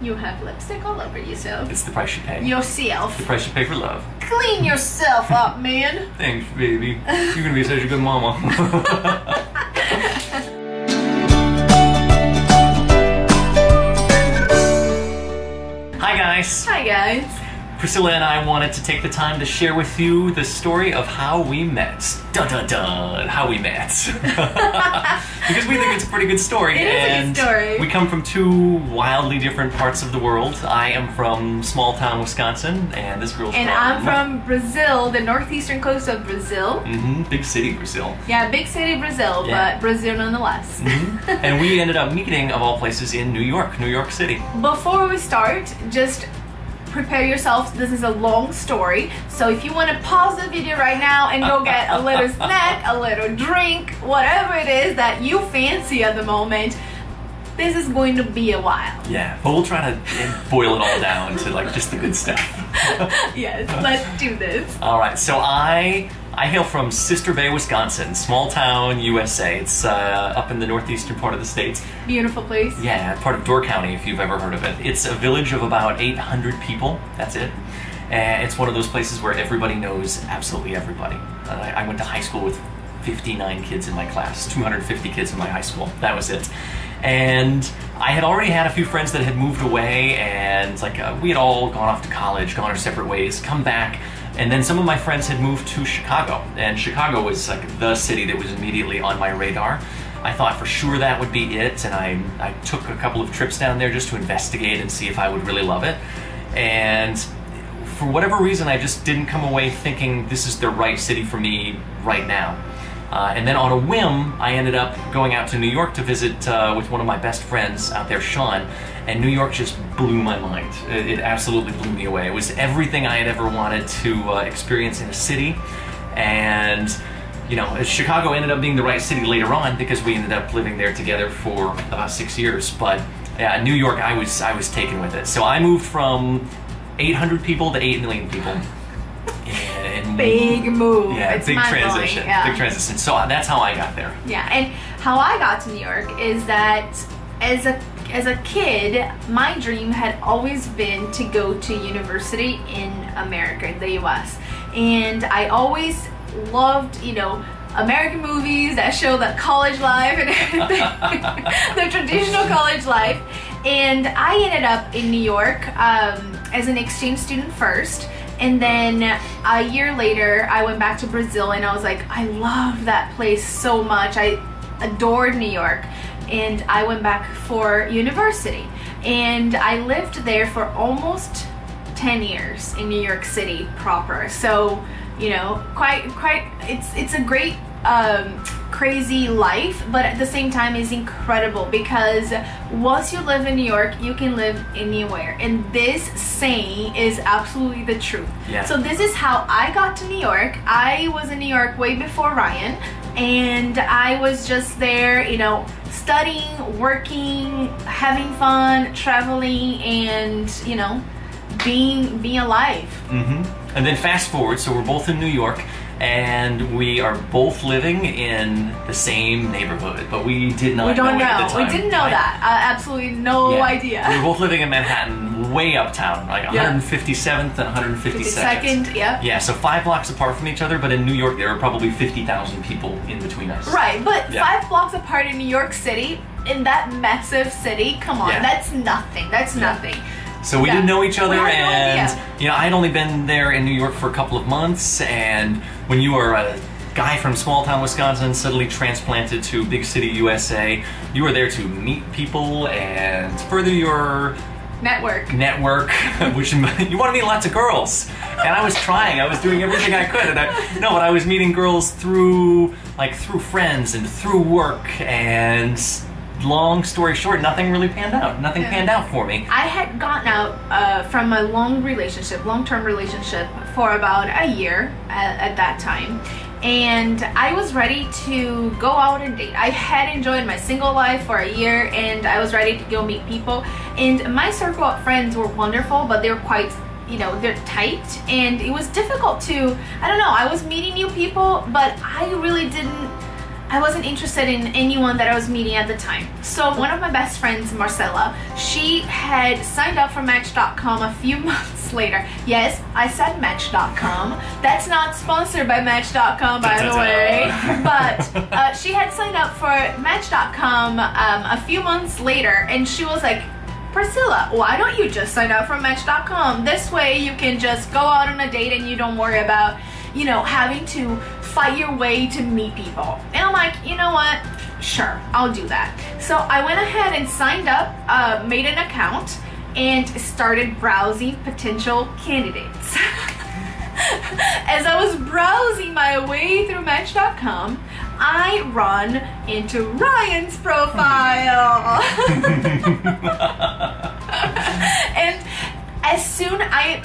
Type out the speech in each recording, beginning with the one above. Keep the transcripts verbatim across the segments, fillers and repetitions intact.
You have lipstick all over yourself. It's the price you pay. Yourself. It's the price you pay for love. Clean yourself up, man. Thanks, baby. You're gonna be such a good mama. Hi, guys. Hi, guys. Priscilla and I wanted to take the time to share with you the story of how we met. Dun dun dun. How we met. Because we think it's a pretty good story. It and is a good story. We come from two wildly different parts of the world. I am from small town Wisconsin, and this girl's and from... And I'm from Brazil, the northeastern coast of Brazil. Mm-hmm. Big city Brazil. Yeah, big city Brazil, yeah. But Brazil nonetheless. Mm-hmm. And we ended up meeting, of all places, in New York, New York City. Before we start, just prepare yourself. This is a long story, so if you want to pause the video right now and go get a little snack, a little drink, whatever it is that you fancy at the moment, this is going to be a while. Yeah, but we'll try to boil it all down to like just the good stuff. Yes, let's do this. All right, so I I hail from Sister Bay, Wisconsin, small town U S A. It's uh, up in the northeastern part of the states. Beautiful place. Yeah, part of Door County, if you've ever heard of it. It's a village of about eight hundred people, that's it. And it's one of those places where everybody knows absolutely everybody. Uh, I went to high school with fifty-nine kids in my class, two hundred fifty kids in my high school, that was it. And I had already had a few friends that had moved away, and like uh, we had all gone off to college, gone our separate ways, come back, and then some of my friends had moved to Chicago, and Chicago was like the city that was immediately on my radar. I thought for sure that would be it, and I, I took a couple of trips down there just to investigate and see if I would really love it. And for whatever reason, I just didn't come away thinking this is the right city for me right now. Uh, and then on a whim, I ended up going out to New York to visit uh, with one of my best friends out there, Sean, and New York just blew my mind. It, it absolutely blew me away. It was everything I had ever wanted to uh, experience in a city, and you know, Chicago ended up being the right city later on because we ended up living there together for about six years, but yeah, New York, I was, I was taken with it. So I moved from eight hundred people to eight million people. Big move. Yeah, it's big transition. Yeah. Big transition. So that's how I got there. Yeah, and how I got to New York is that as a as a kid, my dream had always been to go to university in America, in the U S. And I always loved, you know, American movies that show the college life and the traditional college life. And I ended up in New York um, as an exchange student first. And then a year later, I went back to Brazil, and I was like, I love that place so much. I adored New York, and I went back for university. And I lived there for almost ten years in New York City proper. So, you know, quite, quite, it's, it's a great, um, crazy life, but at the same time is incredible, because once you live in New York, you can live anywhere, and this saying is absolutely the truth. Yeah. So this is how I got to New York. I was in New York way before Rian, and I was just there, you know, studying, working, having fun, traveling, and you know, being being alive. Mm-hmm. And then fast forward, so we're both in New York, and we are both living in the same neighborhood, but we did not we don't know, know. It at the time. We didn't know I, that. Uh, absolutely no yeah. idea. We were both living in Manhattan, way uptown, like yeah. one fifty-seventh and one fifty-second. Yeah. Yeah, so five blocks apart from each other, but in New York there were probably fifty thousand people in between us. Right, but yeah. five blocks apart in New York City, in that massive city, come on, yeah. that's nothing, that's yeah. nothing. So we yeah. didn't know each other, and you know, I had only been there in New York for a couple of months, and when you are a guy from small town Wisconsin suddenly transplanted to big city U S A, you are there to meet people and further your network, network, which you want to meet lots of girls. And I was trying, I was doing everything I could, and I, no, but I was meeting girls through, like through friends and through work, and long story short, nothing really panned out. Nothing yeah. panned out for me. I had gotten out uh, from a long relationship, long-term relationship, for about a year at, at that time. And I was ready to go out and date. I had enjoyed my single life for a year, and I was ready to go meet people. And my circle of friends were wonderful, but they were quite, you know, they're tight, and it was difficult to, I don't know, I was meeting new people, but I really didn't I wasn't interested in anyone that I was meeting at the time. So one of my best friends, Marcela, she had signed up for Match dot com a few months later. Yes, I said Match dot com. That's not sponsored by Match dot com, by the way. But uh, she had signed up for Match dot com um, a few months later, and she was like, Priscilla, why don't you just sign up for Match dot com? This way you can just go out on a date and you don't worry about, you know, having to fight your way to meet people. And I'm like, you know what? Sure, I'll do that. So I went ahead and signed up, uh, made an account, and started browsing potential candidates. As I was browsing my way through Match dot com, I run into Rian's profile. And as soon I,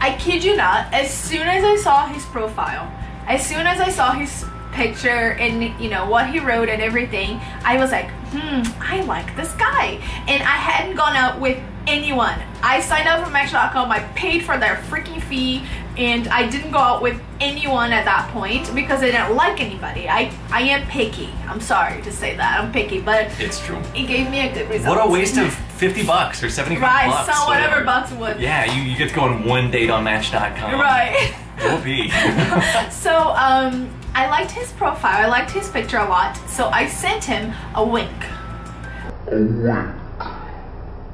I kid you not, as soon as I saw his profile, as soon as I saw his picture and, you know, what he wrote and everything, I was like, hmm, I like this guy. And I hadn't gone out with anyone. I signed up for Match dot com, I paid for their freaking fee, and I didn't go out with anyone at that point because I didn't like anybody. I, I am picky. I'm sorry to say that. I'm picky, but it's true. It gave me a good result. What a waste of fifty bucks or seventy-five right, bucks. Right, so whatever bucks would. Yeah, you, you get to go on one date on Match dot com. Right. Whoopee. So, um, I liked his profile. I liked his picture a lot. So I sent him a wink. A wink.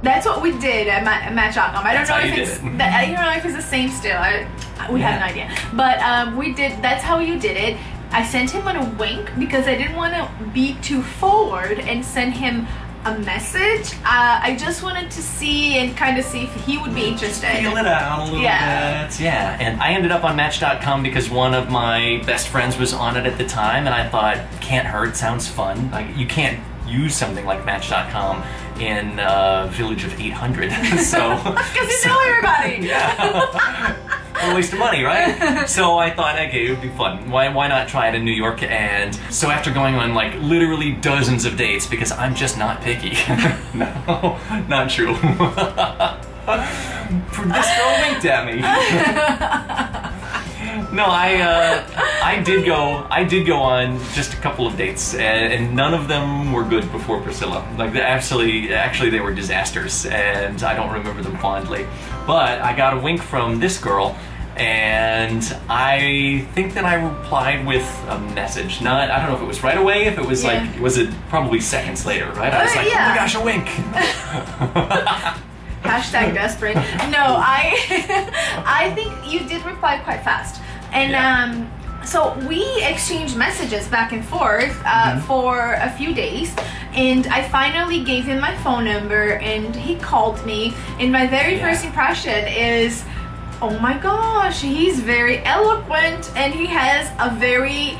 That's what we did at Match dot com. I don't that's know if it's it. that, I don't know if it's the same still. I, we yeah. have no idea. But um, we did. That's how you did it. I sent him on a wink because I didn't want to be too forward and send him a message. Uh, I just wanted to see and kind of see if he would be interested. Feel it out a little yeah. bit. Yeah. And I ended up on Match dot com because one of my best friends was on it at the time, and I thought, can't hurt. Sounds fun. Like you can't use something like Match dot com in a uh, village of eight hundred. So because you so, know everybody. Yeah. A waste of money, right? So I thought, okay, it would be fun. Why, why not try it in New York? And so after going on like literally dozens of dates, because I'm just not picky. No, not true. This girl winked at me. No, I, uh, I did go. I did go on just a couple of dates, and, and none of them were good before Priscilla. Like, actually, actually, they were disasters, and I don't remember them fondly. But I got a wink from this girl. And I think that I replied with a message. Not, I don't know if it was right away, if it was yeah. like, was it probably seconds later, right? I was like, yeah. oh my gosh, a wink. Hashtag desperate. No, I, I think you did reply quite fast. And yeah. um, so we exchanged messages back and forth uh, mm-hmm. for a few days. And I finally gave him my phone number and he called me. And my very yeah. first impression is, oh my gosh, he's very eloquent and he has a very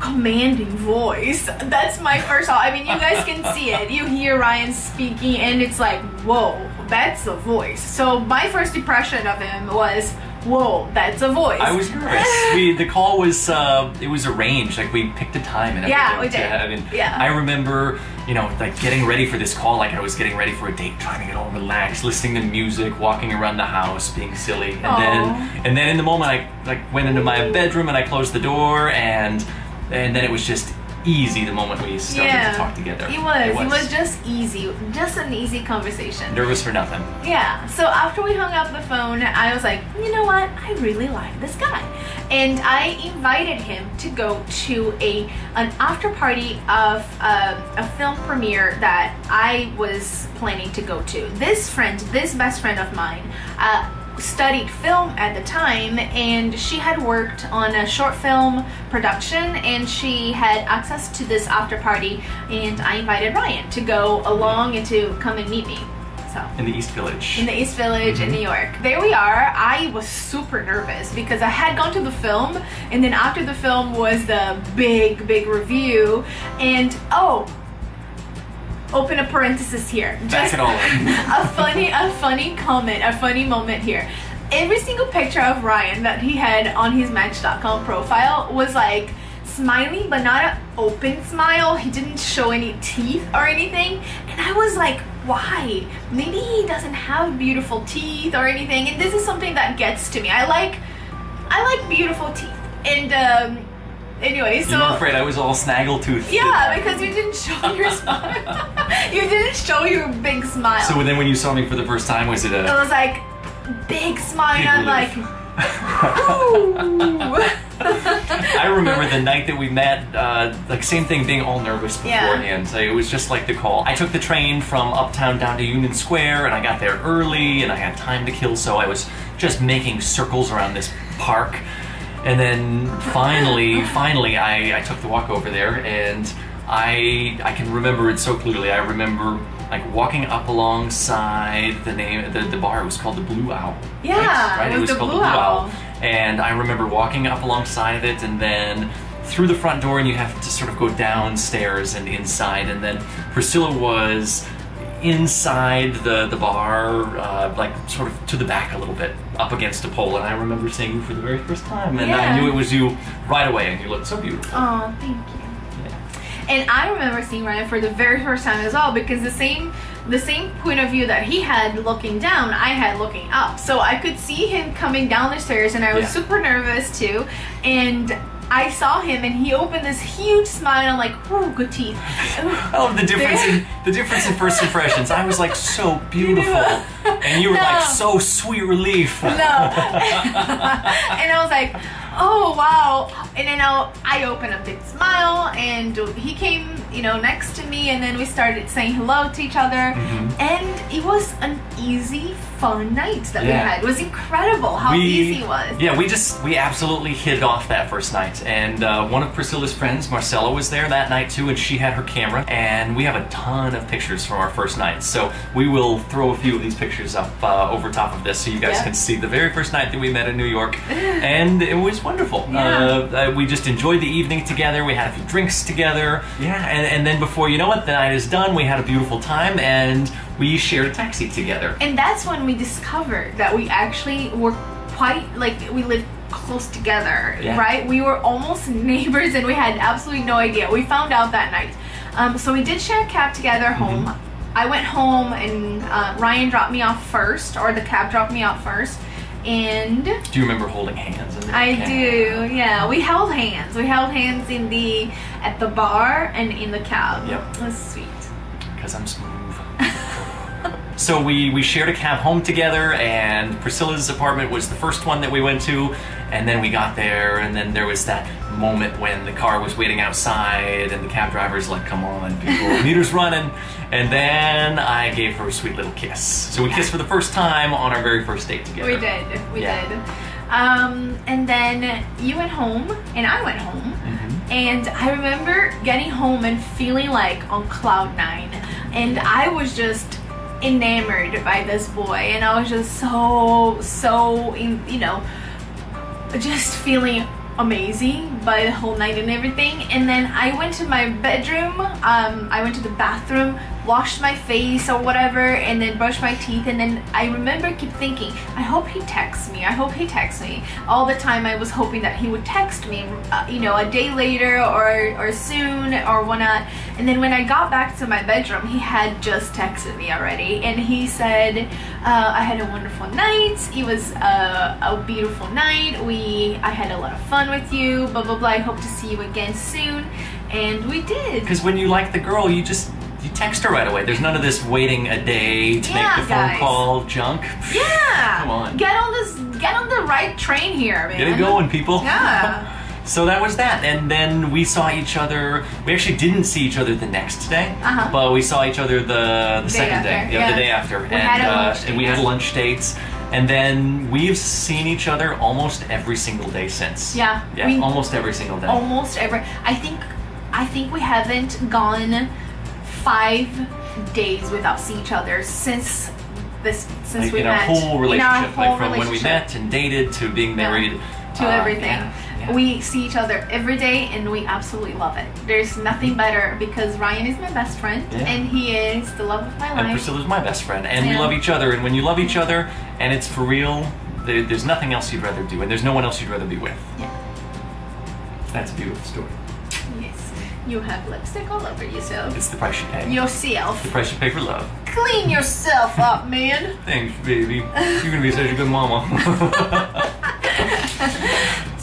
commanding voice. That's my first thought. I mean, you guys can see it. You hear Rian speaking and it's like, whoa, that's a voice. So my first impression of him was, whoa, that's a voice. I was nervous. We, the call was, uh, it was arranged. Like, we picked a time and everything. Yeah, we did. I mean, yeah. I remember, you know, like getting ready for this call, like I was getting ready for a date, trying to get all relaxed, listening to music, walking around the house, being silly. And Aww. then, and then in the moment, I like went into my bedroom and I closed the door, and and then it was just easy the moment we started yeah. to talk together. It was, it was. It was just easy. Just an easy conversation. Nervous for nothing. Yeah. So after we hung up the phone, I was like, you know what? I really like this guy. And I invited him to go to a an after party of uh, a film premiere that I was planning to go to. This friend, this best friend of mine, uh, studied film at the time, and she had worked on a short film production, and she had access to this after party, and I invited Rian to go along and to come and meet me. So in the East Village. In the East Village mm-hmm. in New York. There we are. I was super nervous because I had gone to the film, and then after the film was the big, big review, and oh, open a parenthesis here. Just it all a funny, a funny comment, a funny moment here. Every single picture of Rian that he had on his Match dot com profile was like smiling, but not an open smile. He didn't show any teeth or anything, and I was like, why? Maybe he doesn't have beautiful teeth or anything. And this is something that gets to me. I like, I like beautiful teeth, and um, Anyway, so you were afraid I was all snaggletooth. Yeah, because you didn't show your smile. You didn't show your big smile. So then, when you saw me for the first time, was it a? It was like big smile. Big and I'm like, ooh. I remember the night that we met, uh, like same thing, being all nervous beforehand. Yeah. So it was just like the call. I took the train from uptown down to Union Square, and I got there early, and I had time to kill, so I was just making circles around this park. And then finally, finally, I, I took the walk over there, and I I can remember it so clearly. I remember like walking up alongside the name the, the bar. It was called the Blue Owl. Yeah, right. right? It was, it was the called Blue the Blue Owl. Owl. And I remember walking up alongside of it, and then through the front door, and you have to sort of go downstairs and inside. And then Priscilla was inside the, the bar, uh, like sort of to the back a little bit, up against a pole, and I remember seeing you for the very first time, and yeah. I knew it was you right away, and you looked so beautiful. Oh, thank you. Yeah. And I remember seeing Rian for the very first time as well, because the same the same point of view that he had looking down, I had looking up, so I could see him coming down the stairs, and I was yeah. super nervous too, and I saw him, and he opened this huge smile, and I'm like, ooh, good teeth. I love the difference in, the difference in first impressions. I was like, so beautiful, and you were no. like, so sweet relief. No. And I was like, oh, wow. And then I'll, I opened a big smile, and he came, you know, next to me, and then we started saying hello to each other, mm-hmm. and it was an easy, fun night that yeah. we had. It was incredible how we, easy it was. Yeah, we just, we absolutely hit off that first night, and uh, one of Priscilla's friends, Marcela, was there that night too, and she had her camera, and we have a ton of pictures from our first night, so we will throw a few of these pictures up uh, over top of this so you guys yeah. can see the very first night that we met in New York, and it was wonderful. Yeah. Uh, we just enjoyed the evening together, we had a few drinks together, yeah. And, and then before you know it, the night is done, we had a beautiful time, and we shared a taxi together. And that's when we discovered that we actually were quite, like, we lived close together, yeah. right? We were almost neighbors, and we had absolutely no idea. We found out that night. Um, so we did share a cab together home. Mm-hmm. I went home, and uh, Rian dropped me off first, or the cab dropped me off first. And do you remember holding hands in the I cab? do, yeah. We held hands. We held hands in the at the bar and in the cab. Yep. It was sweet. Because I'm smooth. So we, we shared a cab home together, and Priscilla's apartment was the first one that we went to, and then we got there, and then there was that moment when the car was waiting outside, and the cab driver's like, come on, people, meter's running. And then I gave her a sweet little kiss. So we kissed for the first time on our very first date together. We did, we yeah. did. Um, and then you went home, and I went home, mm-hmm. and I remember getting home and feeling like on cloud nine, and I was just enamored by this boy, and I was just so, so, in, you know, just feeling amazing by the whole night and everything. And then I went to my bedroom, um, I went to the bathroom, washed my face or whatever, and then brushed my teeth, and then I remember keep thinking, I hope he texts me, I hope he texts me. All the time I was hoping that he would text me, uh, you know, a day later or, or soon or whatnot. And then when I got back to my bedroom, he had just texted me already, and he said, uh, I had a wonderful night, it was uh, a beautiful night, we, I had a lot of fun with you, blah blah blah, I hope to see you again soon. And we did. Because when you like the girl, you just you text her right away. There's none of this waiting a day to yeah, make the guys. phone call junk. Yeah. Come on. Get on this. Get on the right train here, man. Get it going, people. Yeah. So that was that, and then we saw each other. We actually didn't see each other the next day, uh-huh. but we saw each other the, the day second after. day, yeah, yeah. the day after, we and, had a lunch uh, date. and we had lunch dates. And then we've seen each other almost every single day since. Yeah. Yeah. We, almost every single day. Almost every. I think, I think we haven't gone five days without seeing each other since this since like we in met. In our whole relationship, our whole like from relationship. when we met and dated to being married yeah. to uh, everything. Yeah. We see each other every day, and we absolutely love it. There's nothing better because Rian is my best friend, yeah. and he is the love of my life. And Priscilla's my best friend, and yeah. we love each other. And when you love each other, and it's for real, there, there's nothing else you'd rather do, and there's no one else you'd rather be with. Yeah. That's a beautiful story. Yes. You have lipstick all over yourself. It's the price you pay. Yourself. It's the price you pay for love. Clean yourself up, man. Thanks, baby. You're gonna be such a good mama.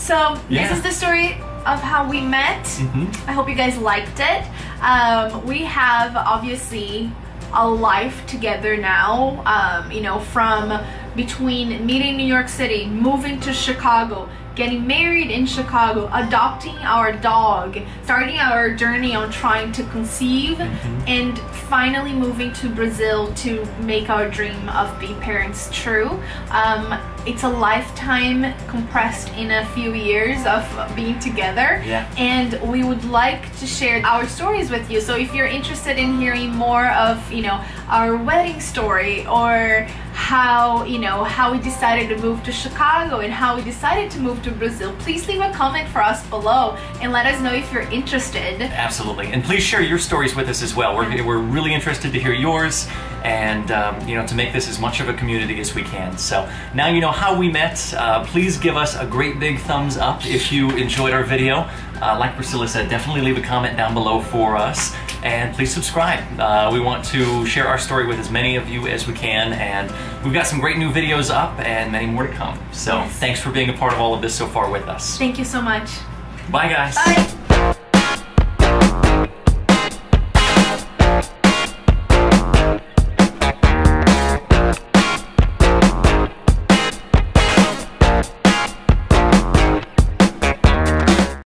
So, yeah. This is the story of how we met. Mm-hmm. I hope you guys liked it. Um, we have obviously a life together now, um, you know, from between meeting New York City, moving to Chicago, getting married in Chicago, adopting our dog, starting our journey on trying to conceive, mm-hmm. and finally moving to Brazil to make our dream of being parents true. Um, it's a lifetime compressed in a few years of being together, yeah. and we would like to share our stories with you. So if you're interested in hearing more of, you know, our wedding story, or how, you know, how we decided to move to Chicago and how we decided to move to Brazil, please leave a comment for us below and let us know if you're interested. Absolutely, and please share your stories with us as well. We're, we're really interested to hear yours, and um, you know, to make this as much of a community as we can. So now you know how we met. Uh, please give us a great big thumbs up if you enjoyed our video. Uh, like Priscilla said, definitely leave a comment down below for us, and please subscribe. Uh, we want to share our story with as many of you as we can, and we've got some great new videos up and many more to come. So yes. Thanks for being a part of all of this so far with us. Thank you so much. Bye guys. Bye.